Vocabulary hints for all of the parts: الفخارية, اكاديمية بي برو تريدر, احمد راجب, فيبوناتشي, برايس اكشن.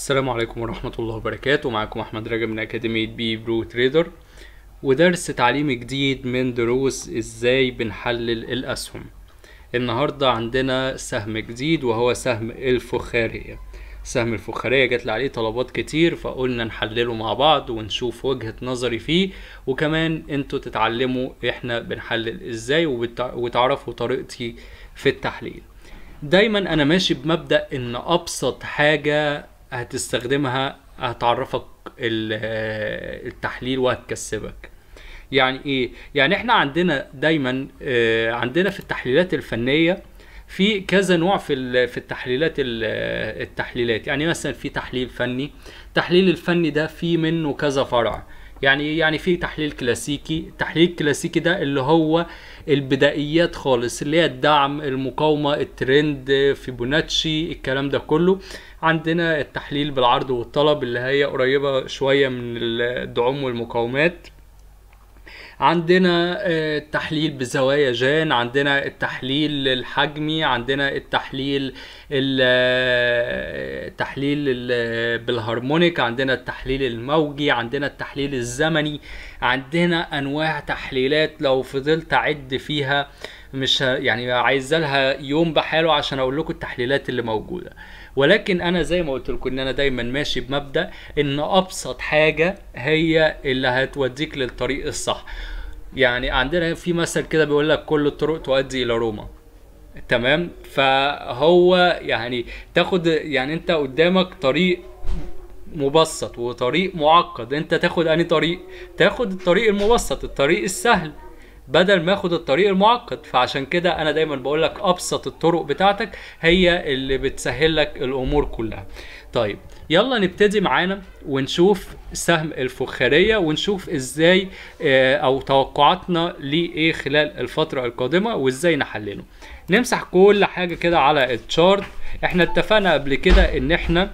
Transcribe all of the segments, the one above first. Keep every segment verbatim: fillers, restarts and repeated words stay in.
السلام عليكم ورحمة الله وبركاته. معكم احمد راجب من اكاديمية بي برو تريدر ودرس تعليمي جديد من دروس ازاي بنحلل الاسهم. النهاردة عندنا سهم جديد وهو سهم الفخارية. سهم الفخارية جات لي عليه طلبات كتير فقلنا نحلله مع بعض ونشوف وجهة نظري فيه، وكمان انتوا تتعلموا احنا بنحلل ازاي وتعرفوا طريقتي في التحليل. دايما انا ماشي بمبدأ ان ابسط حاجة هتستخدمها هتعرفك التحليل وهتكسبك. يعني ايه؟ يعني احنا عندنا دايما عندنا في التحليلات الفنية في كذا نوع في في التحليلات التحليلات يعني مثلا في تحليل فني. التحليل الفني ده في منه كذا فرع، يعني يعني في تحليل كلاسيكي. التحليل الكلاسيكي ده اللي هو البدائيات خالص، اللي هي الدعم، المقاومه، الترند، فيبوناتشي، الكلام ده كله. عندنا التحليل بالعرض والطلب اللي هي قريبه شويه من الدعم والمقاومات. عندنا التحليل بزوايا جان، عندنا التحليل الحجمي، عندنا التحليل التحليل بالهارمونيك، عندنا التحليل الموجي، عندنا التحليل الزمني. عندنا انواع تحليلات لو فضلت اعد فيها مش يعني عايز لها يوم بحاله عشان اقول لكم التحليلات اللي موجوده، ولكن انا زي ما قلت لكم ان انا دايما ماشي بمبدا ان ابسط حاجه هي اللي هتوديك للطريق الصح. يعني عندنا في مثل كده بيقول لك كل الطرق تؤدي الى روما، تمام؟ فهو يعني تاخد يعني انت قدامك طريق مبسط وطريق معقد، انت تاخد انهي طريق؟ تاخد الطريق المبسط، الطريق السهل، بدل ما اخد الطريق المعقد. فعشان كده انا دايما بقول لك ابسط الطرق بتاعتك هي اللي بتسهل لك الامور كلها. طيب يلا نبتدي معانا ونشوف سهم الفخارية ونشوف ازاي او توقعاتنا ليه ايه خلال الفترة القادمة وازاي نحلله. نمسح كل حاجة كده على التشارت. احنا اتفقنا قبل كده ان احنا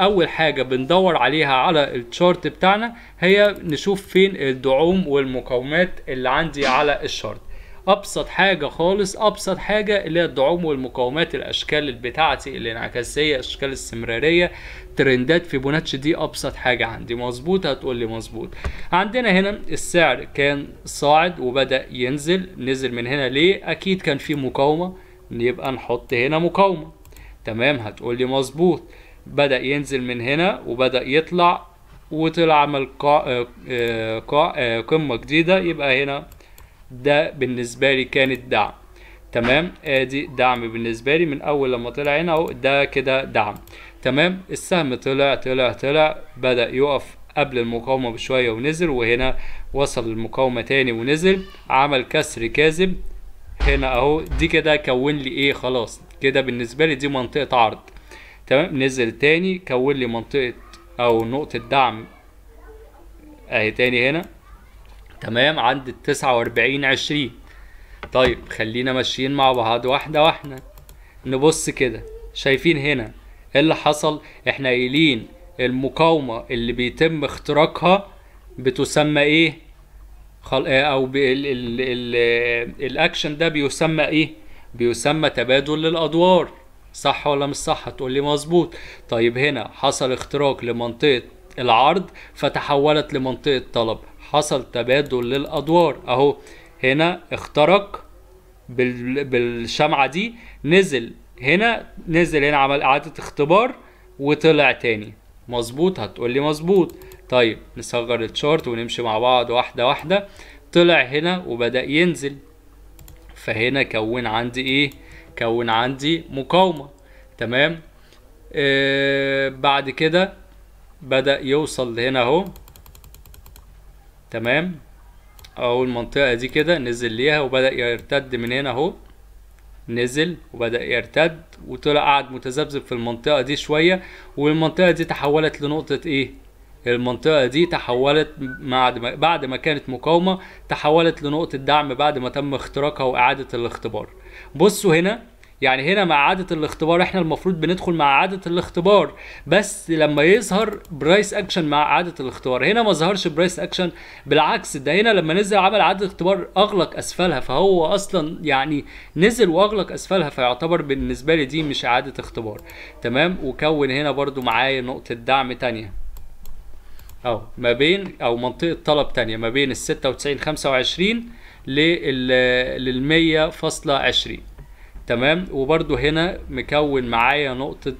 اول حاجة بندور عليها على التشارت بتاعنا هي نشوف فين الدعوم والمقاومات اللي عندي على الشارت. ابسط حاجه خالص، ابسط حاجه اللي هي الدعوم والمقاومات، الاشكال بتاعتي الانعكاسيه، الاشكال الاستمراريه، ترندات، فيبوناتشي، دي ابسط حاجه عندي. مظبوط؟ هتقول لي مظبوط. عندنا هنا السعر كان صاعد وبدا ينزل، نزل من هنا ليه؟ اكيد كان في مقاومه، يبقى نحط هنا مقاومه، تمام؟ هتقول لي مظبوط. بدا ينزل من هنا وبدا يطلع وطلع عمل قاع قاع قمه جديده، يبقى هنا ده بالنسبه لي كانت دعم، تمام؟ ادي دعم بالنسبه لي من اول لما طلع هنا اهو، ده كده دعم، تمام؟ السهم طلع طلع طلع، بدا يقف قبل المقاومه بشويه ونزل، وهنا وصل المقاومه تاني ونزل، عمل كسر كاذب هنا اهو، دي كده كون لي ايه؟ خلاص كده بالنسبه لي دي منطقه عرض، تمام؟ نزل تاني كون لي منطقه او نقطه دعم اهي تاني هنا، تمام؟ عند التسعة واربعين عشرين. طيب خلينا ماشيين مع بعض واحدة واحدة. نبص كده، شايفين هنا ايه اللي حصل؟ احنا قايلين المقاومة اللي بيتم اختراقها بتسمى ايه؟ خل... او ب... ال... ال... ال... الاكشن ده بيسمى ايه؟ بيسمى تبادل للادوار، صح ولا مش صح؟ هتقولي مظبوط. طيب هنا حصل اختراق لمنطقة العرض فتحولت لمنطقة طلب، حصل تبادل للادوار اهو. هنا اخترق بالشمعه دي، نزل هنا، نزل هنا، عمل اعاده اختبار وطلع تاني. مظبوط؟ هتقولي مظبوط. طيب نصغر الشارت ونمشي مع بعض واحده واحده. طلع هنا وبدا ينزل، فهنا كون عندي ايه؟ كون عندي مقاومه، تمام؟ آه بعد كده بدا يوصل هنا اهو، تمام؟ اهو المنطقة دي كده نزل ليها وبدأ يرتد من هنا اهو، نزل وبدأ يرتد وطلع قعد متذبذب في المنطقة دي شوية، والمنطقة دي تحولت لنقطة ايه؟ المنطقة دي تحولت بعد ما بعد ما كانت مقاومة تحولت لنقطة دعم بعد ما تم اختراقها وإعادة الاختبار. بصوا هنا يعني هنا مع عادة الاختبار احنا المفروض بندخل مع عادة الاختبار، بس لما يظهر برايس اكشن مع عادة الاختبار. هنا ما ظهرش برايس اكشن، بالعكس ده هنا لما نزل عمل عادة اختبار اغلق اسفلها، فهو اصلا يعني نزل واغلق اسفلها، فيعتبر بالنسبة لي دي مش عادة اختبار. تمام، وكون هنا برضو معايا نقطة دعم تانية أو ما بين أو منطقة طلب تانية ما بين الستة وتسعين خمسة وعشرين للمية فاصلة عشرين. تمام، وبرضو هنا مكون معايا نقطة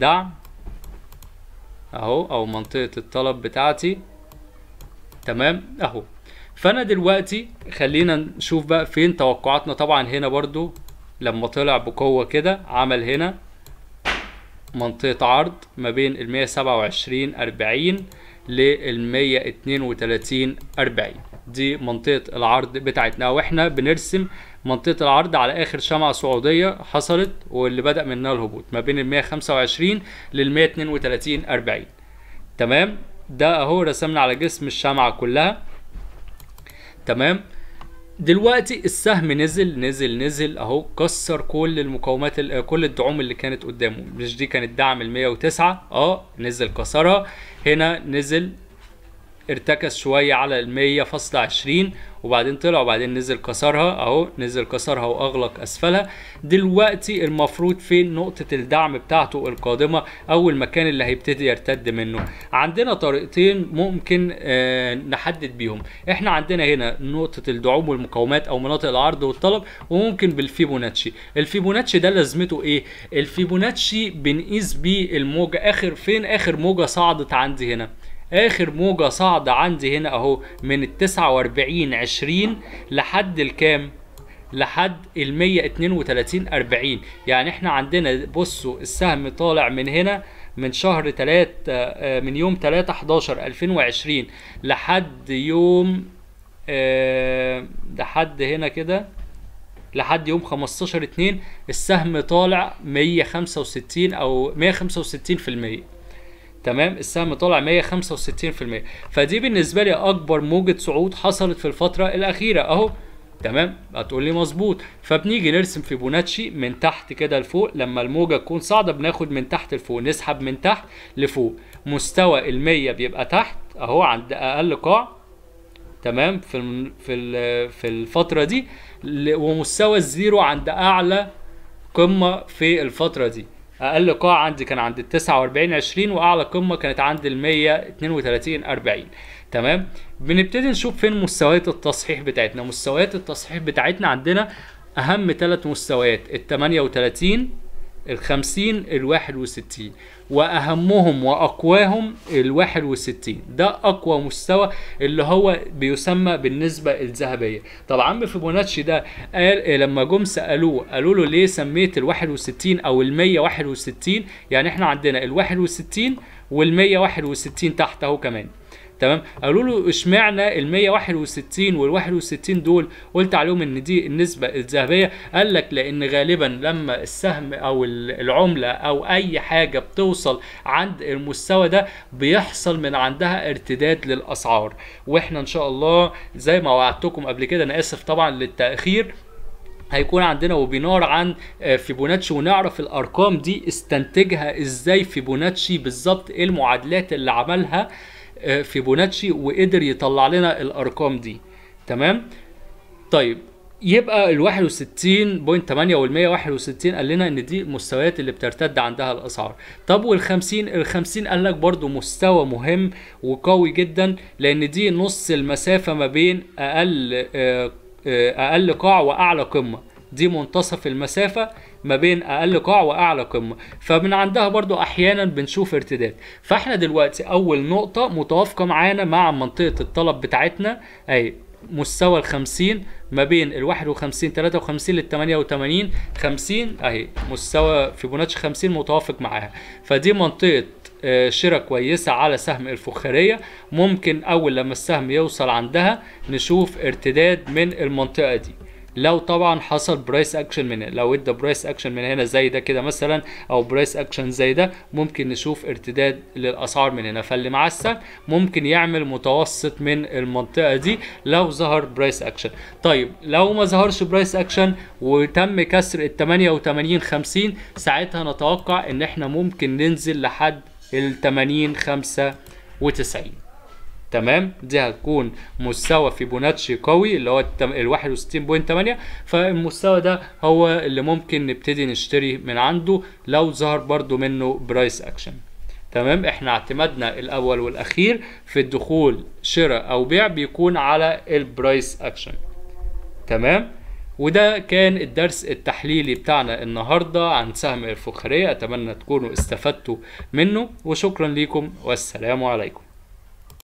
دعم أهو أو منطقة الطلب بتاعتي. تمام أهو، فأنا دلوقتي خلينا نشوف بقى فين توقعاتنا. طبعا هنا برضو لما طلع بقوة كده عمل هنا منطقة عرض ما بين المية سبعة وعشرين أربعين للمية اتنين وتلاتين أربعين، دي منطقة العرض بتاعتنا، واحنا بنرسم منطقة العرض على آخر شمعة صعودية حصلت واللي بدأ منها الهبوط ما بين المية خمسة وعشرين للمية اتنين وتلاتين أربعين. تمام، ده أهو رسمنا على جسم الشمعة كلها. تمام، دلوقتي السهم نزل نزل نزل اهو، كسر كل المقاومات كل الدعوم اللي كانت قدامه. مش دي كانت دعم ال مية وتسعة؟ اه نزل كسرها، هنا نزل ارتكز شويه على ال مية فاصلة عشرين وبعدين طلع وبعدين نزل كسرها اهو، نزل كسرها واغلق اسفلها. دلوقتي المفروض فين نقطه الدعم بتاعته القادمه او المكان اللي هيبتدي يرتد منه؟ عندنا طريقتين ممكن آه نحدد بيهم. احنا عندنا هنا نقطه الدعوم والمقاومات او مناطق العرض والطلب، وممكن بالفيبوناتشي. الفيبوناتشي ده لازمته ايه؟ الفيبوناتشي بنقيس بيه الموجه اخر فين اخر موجه صعدت عندي هنا. اخر موجة صاعدة عندي هنا اهو من التسعة واربعين عشرين لحد الكام؟ لحد المية اتنين وتلاتين اربعين. يعني احنا عندنا بصوا السهم طالع من هنا من شهر تلات من يوم تلاتة حداشر الفين وعشرين لحد يوم اه لحد هنا كده لحد يوم خمستاشر اتنين السهم طالع مية خمسة وستين او مية خمسة وستين في المية. تمام، السهم طالع مية خمسة وستين في المية، فدي بالنسبه لي اكبر موجه صعود حصلت في الفتره الاخيره اهو. تمام، هتقول لي مظبوط، فبنيجي نرسم فيبوناتشي من تحت كده لفوق. لما الموجه تكون صاعده بناخد من تحت لفوق، نسحب من تحت لفوق. مستوى المية بيبقى تحت اهو عند اقل قاع. تمام، في في في الفتره دي، ومستوى الزيرو عند اعلى قمه في الفتره دي. اقل قاع عندي كان عند ال تسعة واربعين عشرين واعلى قمه كانت عند ال مية اتنين وتلاتين اربعين. تمام، بنبتدي نشوف فين مستويات التصحيح بتاعتنا. مستويات التصحيح بتاعتنا عندنا اهم ثلاث مستويات، ال تمانية وتلاتين، ال خمسين، ال واحد وستين، واهمهم واقواهم ال واحد وستين. ده اقوى مستوى اللي هو بيسمى بالنسبه الذهبيه. طب عم فيبوناتشي ده قال لما جم سالوه قالوا له ليه سميت ال واحد وستين او ال مية واحد وستين؟ يعني احنا عندنا ال واحد وستين وال مية واحد وستين تحت اهو كمان. تمام، قالوا له اشمعنى ال مية واحد وستين وال واحد وستين دول قلت عليهم ان دي النسبه الذهبيه؟ قال لك لان غالبا لما السهم او العمله او اي حاجه بتوصل عند المستوى ده بيحصل من عندها ارتداد للاسعار. واحنا ان شاء الله زي ما وعدتكم قبل كده، انا اسف طبعا للتاخير، هيكون عندنا ويبينار عن فيبوناتشي ونعرف الارقام دي استنتجها ازاي فيبوناتشي بالظبط، ايه المعادلات اللي عملها فيبوناتشي وقدر يطلع لنا الارقام دي. تمام، طيب يبقى ال واحد وستين فاصلة تمانية وال مية واحد وستين قال لنا ان دي المستويات اللي بترتد عندها الاسعار. طب وال خمسين؟ ال خمسين قال لك برضو مستوى مهم وقوي جدا، لان دي نص المسافه ما بين اقل اقل قاع واعلى قمه، دي منتصف المسافه ما بين اقل قاع واعلى قمه، فمن عندها برضو احيانا بنشوف ارتداد. فاحنا دلوقتي اول نقطه متوافقه معانا مع منطقه الطلب بتاعتنا اهي، مستوى الخمسين ما بين ال واحد وخمسين تلاتة وخمسين لل تمانية وتمانين، خمسين اهي مستوى فيبوناتشي خمسين متوافق معاها، فدي منطقه شراء كويسه على سهم الفخاريه. ممكن اول لما السهم يوصل عندها نشوف ارتداد من المنطقه دي. لو طبعا حصل برايس اكشن من هنا. لو ادى برايس اكشن من هنا زي ده كده مثلا، او برايس اكشن زي ده، ممكن نشوف ارتداد للاسعار من هنا. فاللي مع السهم ممكن يعمل متوسط من المنطقه دي لو ظهر برايس اكشن. طيب لو ما ظهرش برايس اكشن وتم كسر ال تمانية وتمانين خمسين، ساعتها نتوقع ان احنا ممكن ننزل لحد ال تمانين خمسة وتسعين. تمام، دي هتكون مستوى فيبوناتشي قوي اللي هو ال واحد وستين فاصلة تمانية. فالمستوى ده هو اللي ممكن نبتدي نشتري من عنده لو ظهر برضو منه برايس اكشن. تمام، احنا اعتمادنا الاول والاخير في الدخول شراء او بيع بيكون على البرايس اكشن. تمام، وده كان الدرس التحليلي بتاعنا النهارده عن سهم الفخارية. اتمنى تكونوا استفدتوا منه، وشكرا ليكم والسلام عليكم.